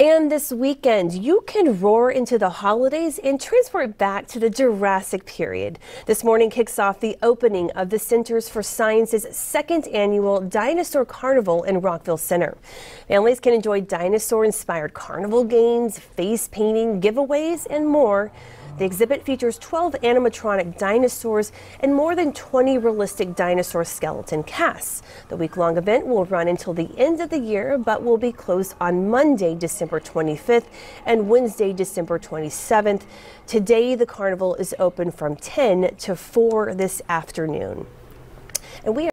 And this weekend, you can roar into the holidays and transport back to the Jurassic period. This morning kicks off the opening of the Center for Science's second annual Dinosaur Carnival in Rockville Centre. Families can enjoy dinosaur-inspired carnival games, face painting, giveaways, and more. The exhibit features 12 animatronic dinosaurs and more than 20 realistic dinosaur skeleton casts. The week-long event will run until the end of the year, but will be closed on Monday, December 25th and Wednesday, December 27th. Today, the carnival is open from 10 to 4 this afternoon. And we are